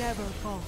never falter.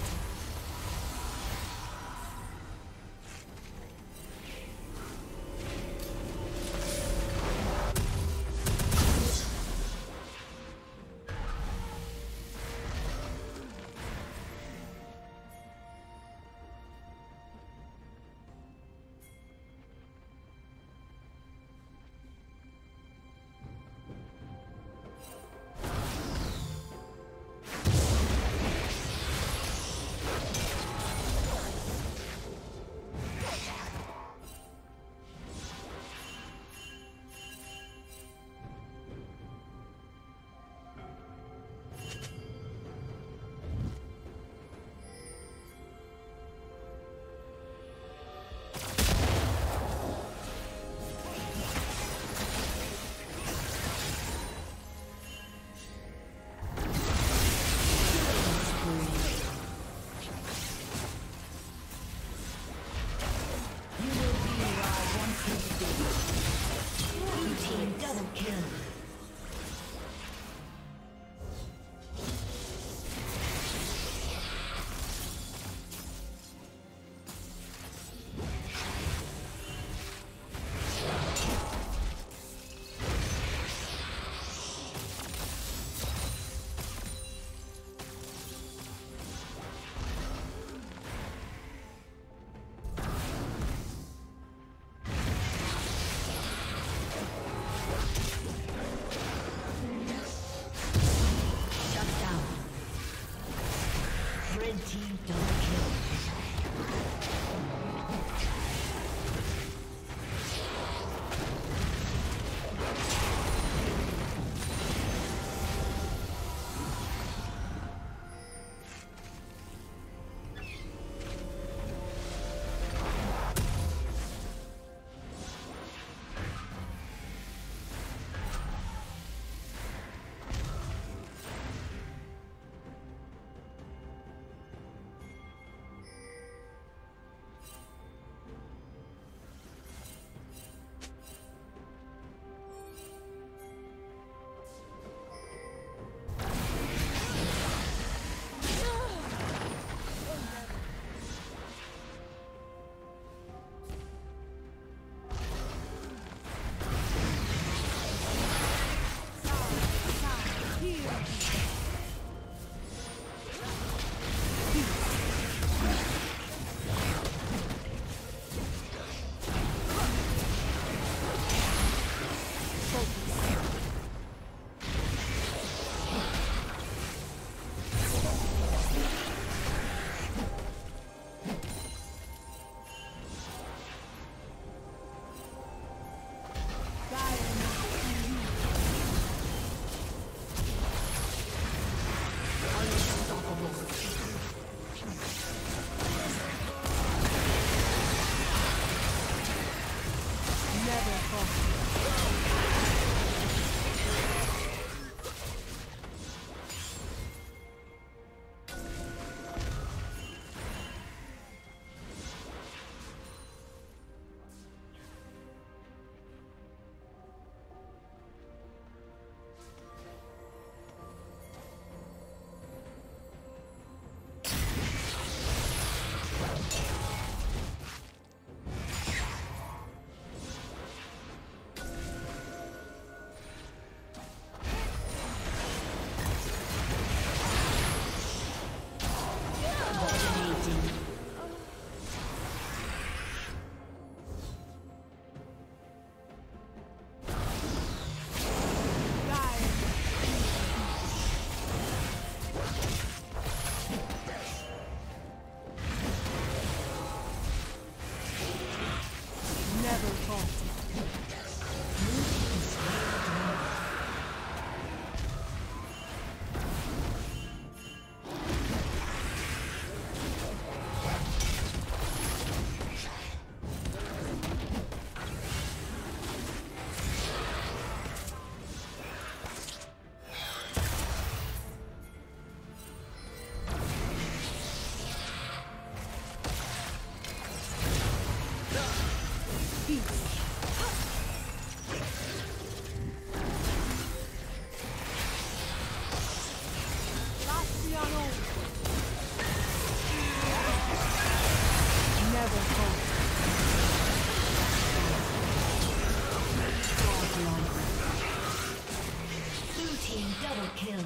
killed.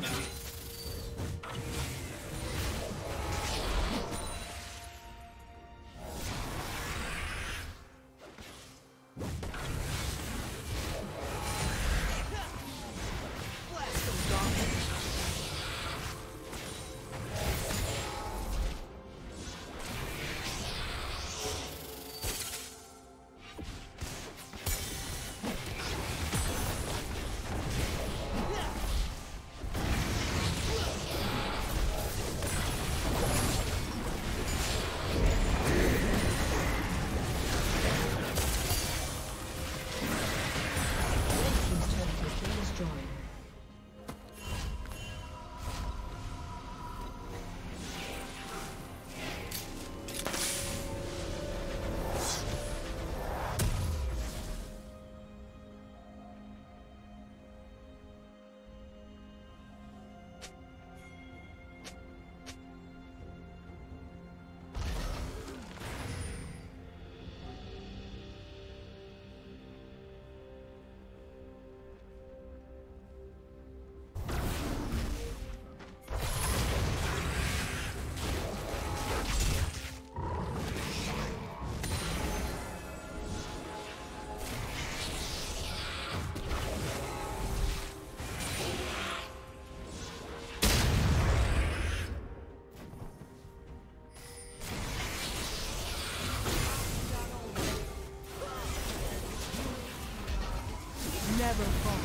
Never fall.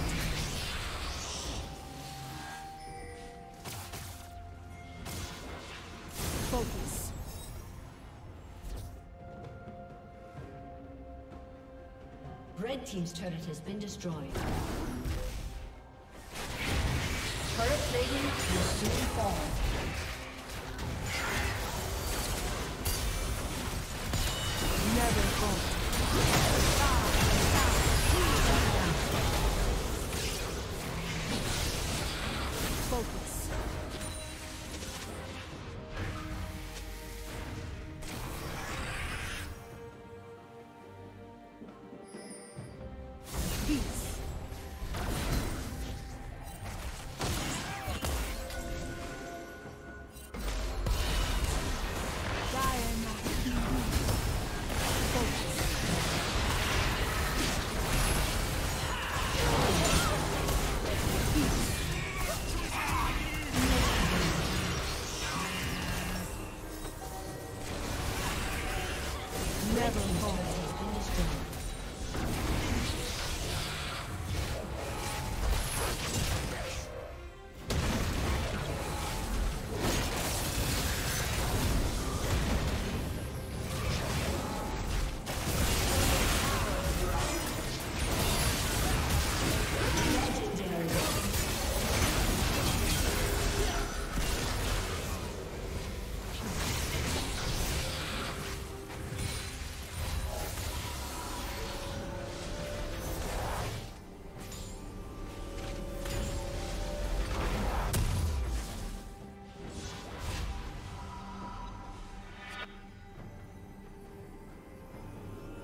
Red team's turret has been destroyed. Turret plating will soon fall.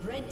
Red